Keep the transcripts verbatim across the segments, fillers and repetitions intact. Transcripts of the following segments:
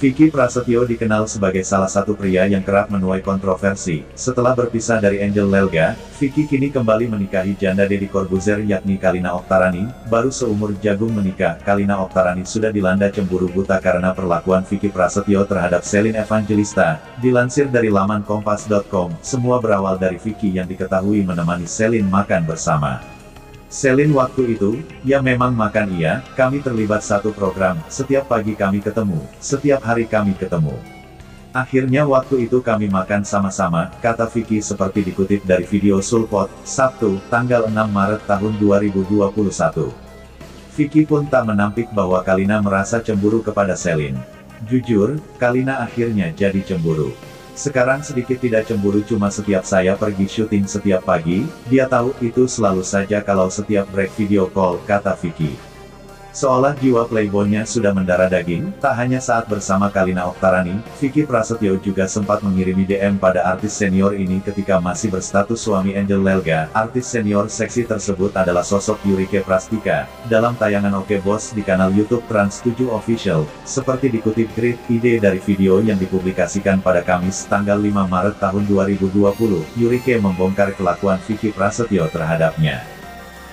Vicky Prasetyo dikenal sebagai salah satu pria yang kerap menuai kontroversi. Setelah berpisah dari Angel Lelga, Vicky kini kembali menikahi janda Deddy Corbuzier yakni Kalina Oktaranny. Baru seumur jagung menikah, Kalina Oktaranny sudah dilanda cemburu buta karena perlakuan Vicky Prasetyo terhadap Celine Evangelista. Dilansir dari laman kompas titik com, semua berawal dari Vicky yang diketahui menemani Celine makan bersama. Celine waktu itu, ya memang makan iya, kami terlibat satu program, setiap pagi kami ketemu, setiap hari kami ketemu. Akhirnya waktu itu kami makan sama-sama, kata Vicky seperti dikutip dari video Sulpot, Sabtu, tanggal enam Maret tahun dua ribu dua puluh satu. Vicky pun tak menampik bahwa Kalina merasa cemburu kepada Celine. Jujur, Kalina akhirnya jadi cemburu. Sekarang sedikit tidak cemburu, cuma setiap saya pergi syuting setiap pagi, dia tahu itu selalu saja kalau setiap break video call, kata Vicky. Seolah jiwa playboynya sudah mendarah daging, tak hanya saat bersama Kalina Oktaranny, Vicky Prasetyo juga sempat mengirimi D M pada artis senior ini ketika masih berstatus suami Angel Lelga. Artis senior seksi tersebut adalah sosok Yurike Prastika, dalam tayangan Oke Bos di kanal YouTube Trans tujuh Official, seperti dikutip grid ide dari video yang dipublikasikan pada Kamis tanggal lima Maret tahun dua ribu dua puluh, Yurike membongkar kelakuan Vicky Prasetyo terhadapnya.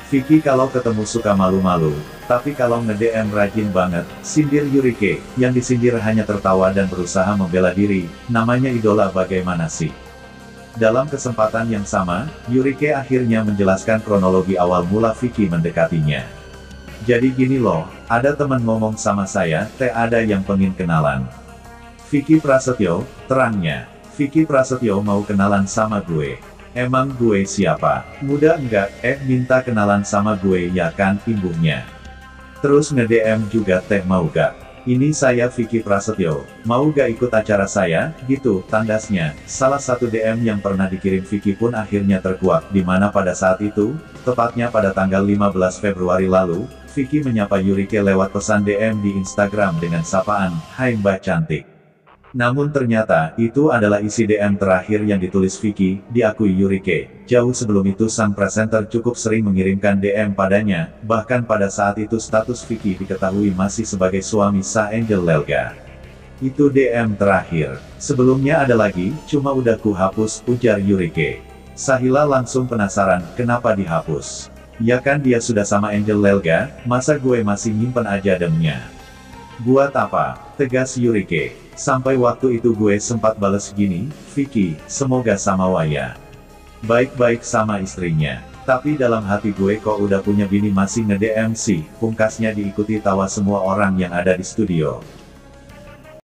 Vicky kalau ketemu suka malu-malu, tapi kalau nge-D M rajin banget, sindir Yurike, yang disindir hanya tertawa dan berusaha membela diri, namanya idola bagaimana sih? Dalam kesempatan yang sama, Yurike akhirnya menjelaskan kronologi awal mula Vicky mendekatinya. Jadi gini loh, ada temen ngomong sama saya, teh ada yang pengin kenalan. Vicky Prasetyo, terangnya, Vicky Prasetyo mau kenalan sama gue. Emang gue siapa? Muda enggak? Eh minta kenalan sama gue ya kan, imbuhnya. Terus nge-D M juga, teh mau gak? Ini saya Vicky Prasetyo, mau gak ikut acara saya? Gitu, tandasnya. Salah satu D M yang pernah dikirim Vicky pun akhirnya terkuak, dimana pada saat itu, tepatnya pada tanggal lima belas Februari lalu, Vicky menyapa Yurike lewat pesan D M di Instagram dengan sapaan, "Hai Mbak Cantik." Namun ternyata, itu adalah isi D M terakhir yang ditulis Vicky, diakui Yurike. Jauh sebelum itu sang presenter cukup sering mengirimkan D M padanya, bahkan pada saat itu status Vicky diketahui masih sebagai suami sah Angel Lelga. Itu D M terakhir. Sebelumnya ada lagi, cuma udah ku hapus, ujar Yurike. Sahila langsung penasaran, kenapa dihapus? Ya kan dia sudah sama Angel Lelga, masa gue masih nyimpen aja demnya? Buat apa? Tegas Yurike. Sampai waktu itu gue sempat bales gini, Vicky, semoga sama waya. Baik-baik sama istrinya. Tapi dalam hati gue kok udah punya bini masih nge-D M sih, pungkasnya diikuti tawa semua orang yang ada di studio.